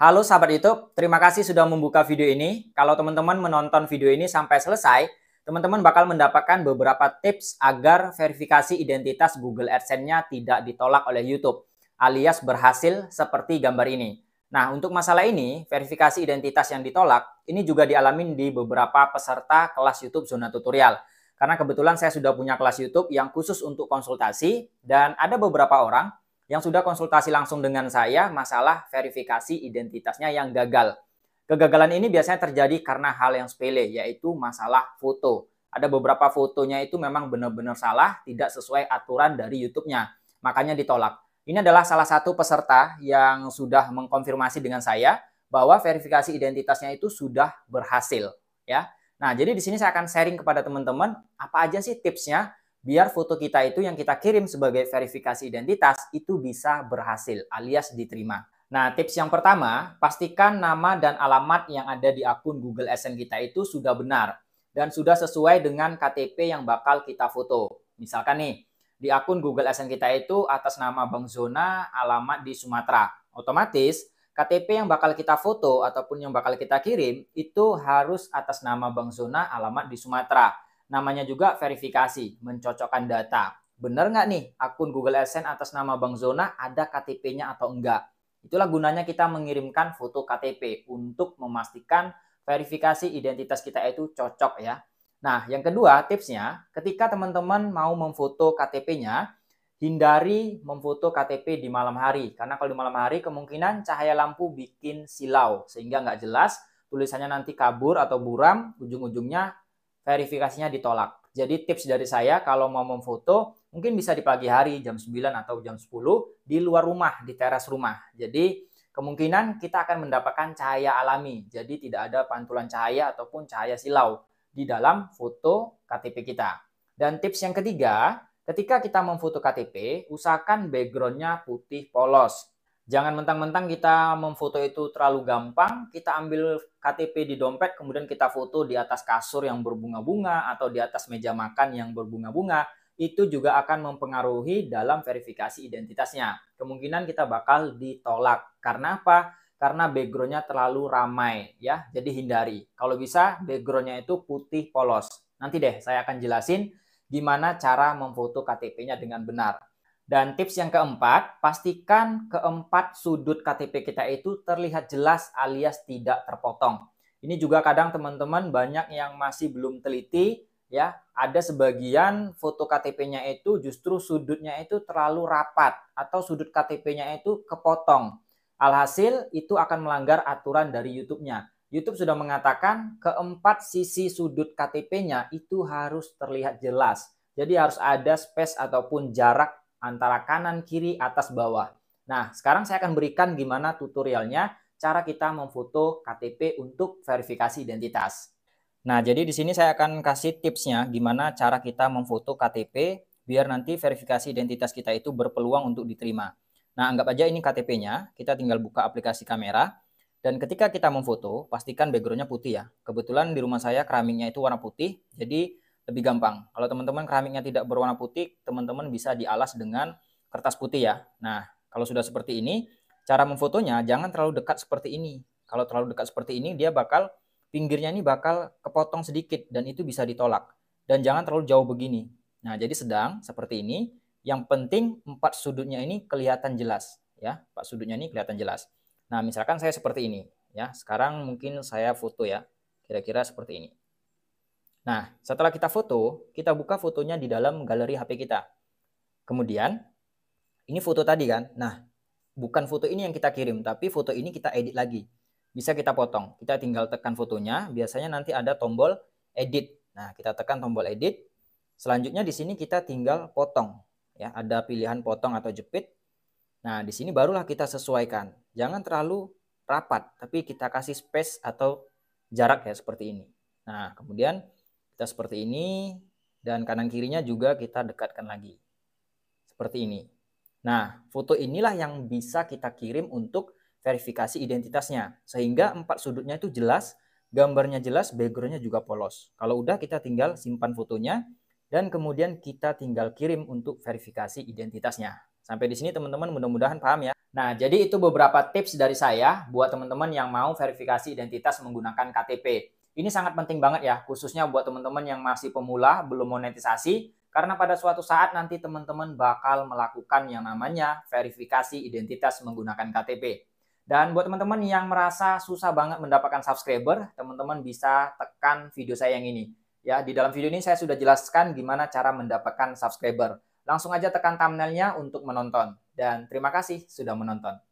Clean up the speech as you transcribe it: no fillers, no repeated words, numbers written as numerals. Halo sahabat YouTube, terima kasih sudah membuka video ini. Kalau teman-teman menonton video ini sampai selesai, teman-teman bakal mendapatkan beberapa tips agar verifikasi identitas Google AdSense-nya tidak ditolak oleh YouTube, alias berhasil seperti gambar ini. Nah, untuk masalah ini, verifikasi identitas yang ditolak, ini juga dialami di beberapa peserta kelas YouTube Zona Tutorial. Karena kebetulan saya sudah punya kelas YouTube yang khusus untuk konsultasi, dan ada beberapa orang yang sudah konsultasi langsung dengan saya masalah verifikasi identitasnya yang gagal. Kegagalan ini biasanya terjadi karena hal yang sepele, yaitu masalah foto. Ada beberapa fotonya itu memang benar-benar salah, tidak sesuai aturan dari YouTube-nya, makanya ditolak. Ini adalah salah satu peserta yang sudah mengkonfirmasi dengan saya bahwa verifikasi identitasnya itu sudah berhasil, ya. Nah, jadi di sini saya akan sharing kepada teman-teman apa aja sih tipsnya biar foto kita itu yang kita kirim sebagai verifikasi identitas itu bisa berhasil alias diterima. Nah, tips yang pertama, pastikan nama dan alamat yang ada di akun Google AdSense kita itu sudah benar dan sudah sesuai dengan KTP yang bakal kita foto. Misalkan nih, di akun Google AdSense kita itu atas nama Bang Zona, alamat di Sumatera. Otomatis KTP yang bakal kita foto ataupun yang bakal kita kirim itu harus atas nama Bang Zona, alamat di Sumatera. Namanya juga verifikasi, mencocokkan data. Benar nggak nih akun Google AdSense atas nama Bang Zona ada KTP-nya atau enggak? Itulah gunanya kita mengirimkan foto KTP untuk memastikan verifikasi identitas kita itu cocok, ya. Nah, yang kedua tipsnya, ketika teman-teman mau memfoto KTP-nya, hindari memfoto KTP di malam hari. Karena kalau di malam hari kemungkinan cahaya lampu bikin silau, sehingga nggak jelas, tulisannya nanti kabur atau buram, ujung-ujungnya verifikasinya ditolak. Jadi tips dari saya kalau mau memfoto mungkin bisa di pagi hari jam 9 atau jam 10 di luar rumah, di teras rumah. Jadi kemungkinan kita akan mendapatkan cahaya alami. Jadi tidak ada pantulan cahaya ataupun cahaya silau di dalam foto KTP kita. Dan tips yang ketiga, ketika kita memfoto KTP, usahakan backgroundnya putih polos. Jangan mentang-mentang kita memfoto itu terlalu gampang, kita ambil KTP di dompet, kemudian kita foto di atas kasur yang berbunga-bunga atau di atas meja makan yang berbunga-bunga, itu juga akan mempengaruhi dalam verifikasi identitasnya. Kemungkinan kita bakal ditolak. Karena apa? Karena backgroundnya terlalu ramai, ya. Jadi hindari. Kalau bisa backgroundnya itu putih polos. Nanti deh saya akan jelasin gimana cara memfoto KTP-nya dengan benar. Dan tips yang keempat, pastikan keempat sudut KTP kita itu terlihat jelas alias tidak terpotong. Ini juga kadang teman-teman banyak yang masih belum teliti, ya. Ada sebagian foto KTP-nya itu justru sudutnya itu terlalu rapat atau sudut KTP-nya itu kepotong. Alhasil itu akan melanggar aturan dari YouTube-nya. YouTube sudah mengatakan keempat sisi sudut KTP-nya itu harus terlihat jelas. Jadi harus ada space ataupun jarak antara kanan, kiri, atas, bawah. Nah, sekarang saya akan berikan gimana tutorialnya cara kita memfoto KTP untuk verifikasi identitas. Nah, jadi di sini saya akan kasih tipsnya gimana cara kita memfoto KTP biar nanti verifikasi identitas kita itu berpeluang untuk diterima. Nah, anggap aja ini KTP-nya, kita tinggal buka aplikasi kamera, dan ketika kita memfoto, pastikan background-nya putih, ya. Kebetulan di rumah saya keramiknya itu warna putih, jadi lebih gampang. Kalau teman-teman keramiknya tidak berwarna putih, teman-teman bisa dialas dengan kertas putih, ya. Nah, kalau sudah seperti ini, cara memfotonya jangan terlalu dekat seperti ini. Kalau terlalu dekat seperti ini, dia bakal, pinggirnya ini bakal kepotong sedikit, dan itu bisa ditolak. Dan jangan terlalu jauh begini. Nah, jadi sedang seperti ini. Yang penting empat sudutnya ini kelihatan jelas, ya. Empat sudutnya ini kelihatan jelas. Nah, misalkan saya seperti ini, ya. Sekarang mungkin saya foto, ya. Kira-kira seperti ini. Nah, setelah kita foto, kita buka fotonya di dalam galeri HP kita. Kemudian, ini foto tadi kan? Nah, bukan foto ini yang kita kirim, tapi foto ini kita edit lagi. Bisa kita potong. Kita tinggal tekan fotonya, biasanya nanti ada tombol edit. Nah, kita tekan tombol edit. Selanjutnya di sini kita tinggal potong. Ya, ada pilihan potong atau jepit. Nah, di sini barulah kita sesuaikan. Jangan terlalu rapat, tapi kita kasih space atau jarak, ya, seperti ini. Nah, kemudian kita seperti ini, dan kanan kirinya juga kita dekatkan lagi seperti ini. Nah, foto inilah yang bisa kita kirim untuk verifikasi identitasnya, sehingga empat sudutnya itu jelas, gambarnya jelas, backgroundnya juga polos. Kalau udah, kita tinggal simpan fotonya, dan kemudian kita tinggal kirim untuk verifikasi identitasnya. Sampai di sini teman-teman mudah-mudahan paham ya. Nah, jadi itu beberapa tips dari saya buat teman-teman yang mau verifikasi identitas menggunakan KTP. Ini sangat penting banget ya, khususnya buat teman-teman yang masih pemula, belum monetisasi, karena pada suatu saat nanti teman-teman bakal melakukan yang namanya verifikasi identitas menggunakan KTP. Dan buat teman-teman yang merasa susah banget mendapatkan subscriber, teman-teman bisa tekan video saya yang ini. Ya, di dalam video ini saya sudah jelaskan gimana cara mendapatkan subscriber. Langsung aja tekan thumbnailnya untuk menonton. Dan terima kasih sudah menonton.